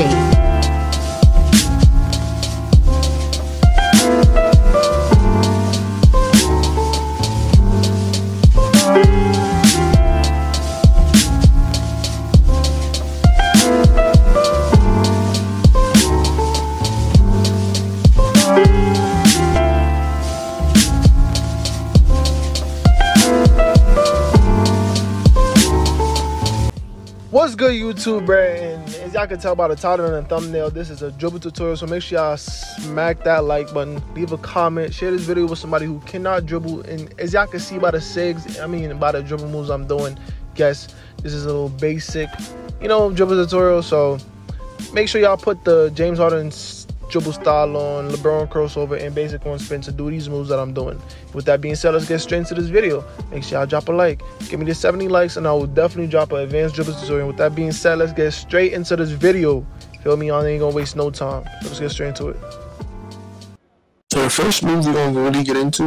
shape. What's good, YouTube, bro? And as y'all can tell by the title and the thumbnail, this is a dribble tutorial, so make sure y'all smack that like button, leave a comment, share this video with somebody who cannot dribble. And as y'all can see by the sigs, I mean by the dribble moves I'm doing, guess this is a little basic, you know, dribble tutorial. So make sure y'all put the James Harden dribble style on, LeBron crossover, and basic one spin to do these moves that I'm doing. With that being said, let's get straight into this video. Make sure y'all drop a like, give me the 70 likes, and I will definitely drop an advanced dribble tutorial. With that being said, let's get straight into this video. Feel me? I ain't gonna waste no time. Let's get straight into it. So the first move we're gonna really get into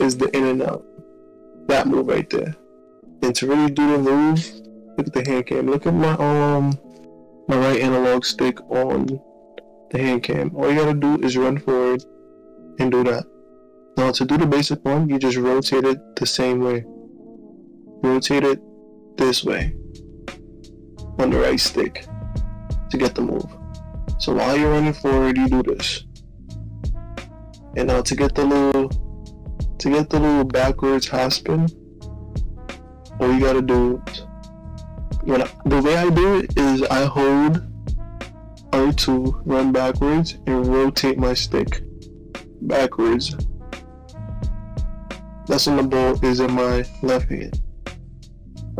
is the in and out, that move right there. And to really do the move, look at the hand cam, look at my right analog stick on the hand cam. All you gotta do is run forward and do that. Now to do the basic one, you just rotate it the same way. Rotate it this way on the right stick to get the move. So while you're running forward, you do this. And now to get the little backwards half spin, all you gotta do is, the way I do it is I hold R2, run backwards, and rotate my stick backwards. That's when the ball is in my left hand.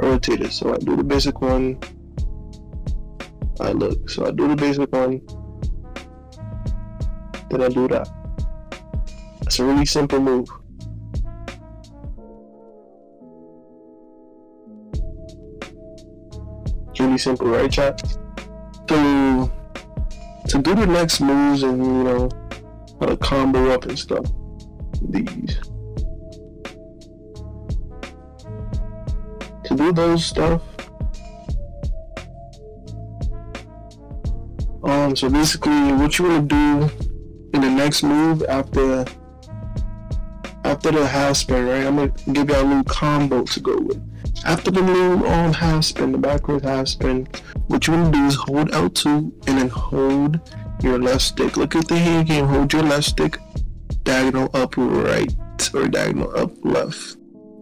I rotate it. So I do the basic one. I look. So I do the basic one. Then I do that. It's a really simple move. It's really simple, right, chat? So to do the next moves and, you know, how to combo up and stuff, these. To do those stuff, so basically what you want to do in the next move after the half spin, right? I'm going to give you a little combo to go with. After the move on half spin, the backwards half spin, what you want to do is hold L2 and then hold your left stick. Look at the hand game, hold your left stick diagonal up right or diagonal up left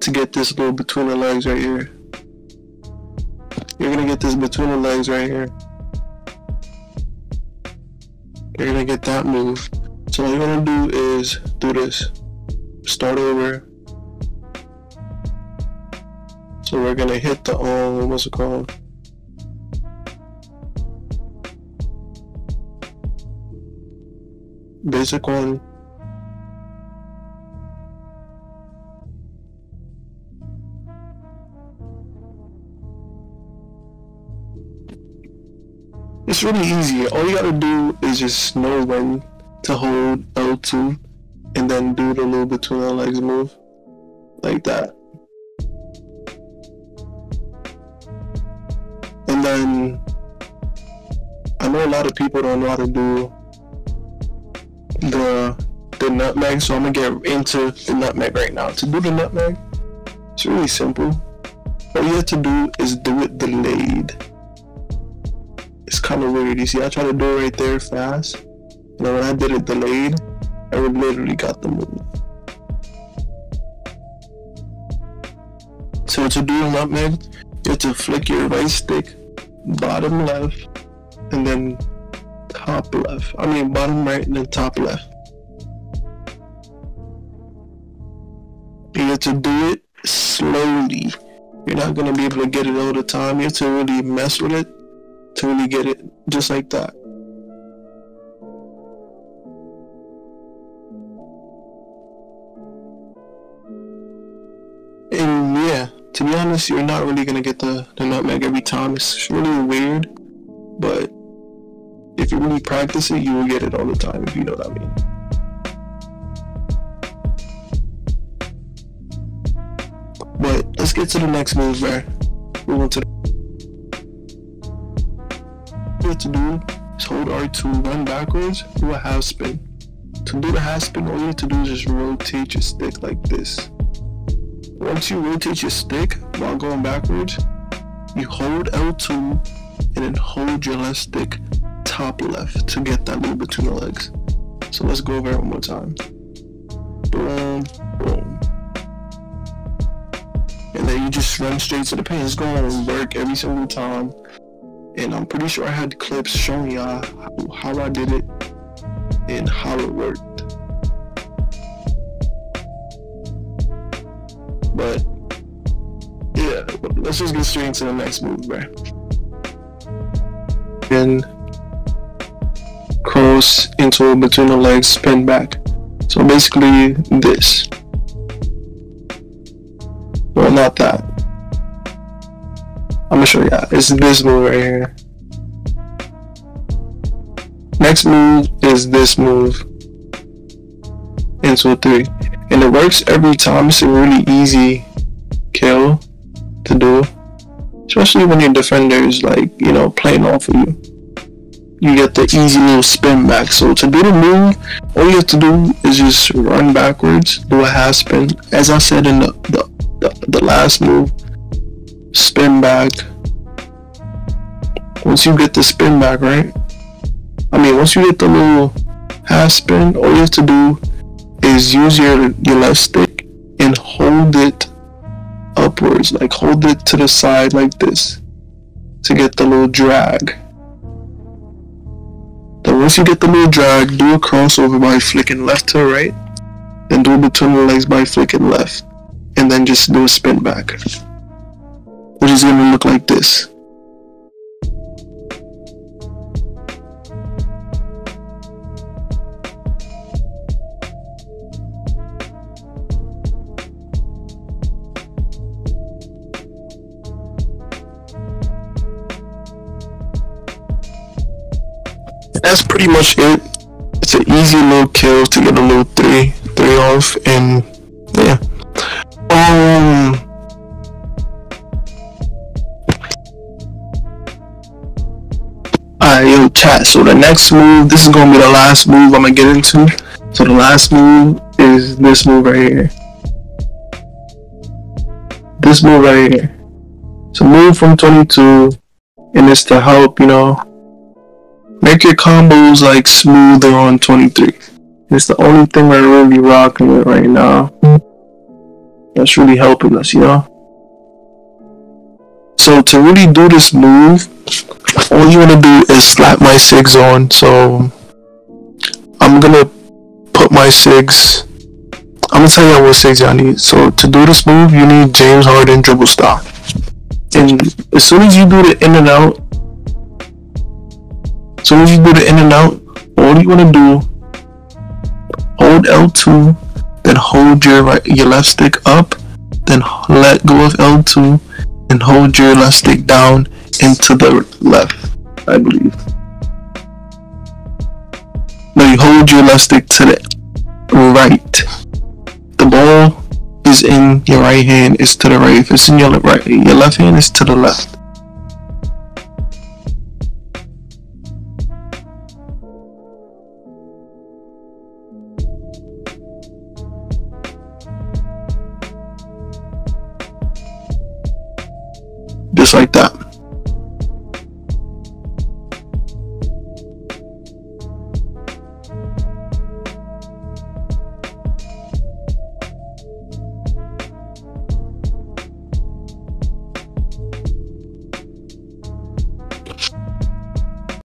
to get this little between the legs right here. You're going to get this between the legs right here. You're going to get that move. So what you're going to do is do this. Start over. So we're gonna hit the what's it called? Basic one. It's really easy. All you gotta do is just know when to hold L2 and then do the little between the legs move like that. And then, I know a lot of people don't know how to do the nutmeg, so I'm gonna get into the nutmeg right now. To do the nutmeg, it's really simple. All you have to do is do it delayed. It's kind of weird. You see, I tried to do it right there fast, and when I did it delayed, I literally got the move. So to do the nutmeg, you have to flick your right stick bottom left and then top left. I mean bottom right and then top left. You have to do it slowly. You're not gonna be able to get it all the time. You have to really mess with it to really get it, just like that. And yeah, to be honest, you're not really gonna get the nutmeg every time. It's really weird, but if you really practice it, you will get it all the time, if you know what I mean. But let's get to the next move, man. Move on to the. What to do So hold R2, run backwards, do a half spin. To do the half spin, all you have to do is just rotate your stick like this. Once you rotate your stick while going backwards, you hold L2 and then hold your left stick top left to get that move between the legs. So let's go over it one more time. Boom, boom. And then you just run straight to the paint. It's going to work every single time. And I'm pretty sure I had clips showing y'all how I did it and how it worked. But yeah, let's just get straight into the next move, bro. And cross into between the legs, spin back. So basically this. Well, not that. I'm gonna show you. It's this move right here. Next move is this move into a 3, and it works every time. It's a really easy kill to do, especially when your defender is, like, you know, playing off of you. You get the easy little spin back. So to do the move, all you have to do is just run backwards, do a half spin, as I said in the last move, spin back. Once you get the spin back, right, once you get the little half spin, all you have to do is use your left stick and hold it upwards, like hold it to the side like this to get the little drag. Then once you get the little drag, do a crossover by flicking left to right, then do it between the legs by flicking left, and then just do a spin back, which is going to look like this. That's pretty much it. It's an easy little kill to get a little three off, and yeah. Alright, yo chat, so the next move, this is gonna be the last move I'm gonna get into. So the last move is this move right here. This move right here. So move from 22, and it's to help, you know, make your combos like smoother on 23. It's the only thing we're really rocking with right now. That's really helping us, you know. So to really do this move, all you want to do is slap my SIGs on. So I'm gonna put my SIGs. I'm gonna tell you what SIGs y'all need. So to do this move, you need James Harden dribble style. And as soon as you do the in and out, so as you do the in and out, all you want to do, hold L2, then hold your left stick up, then let go of L2, and hold your left stick down into the left, I believe. Now you hold your left stick to the right. The ball is in your right hand, it's to the right. If it's in your right, your left hand is to the left. Like that.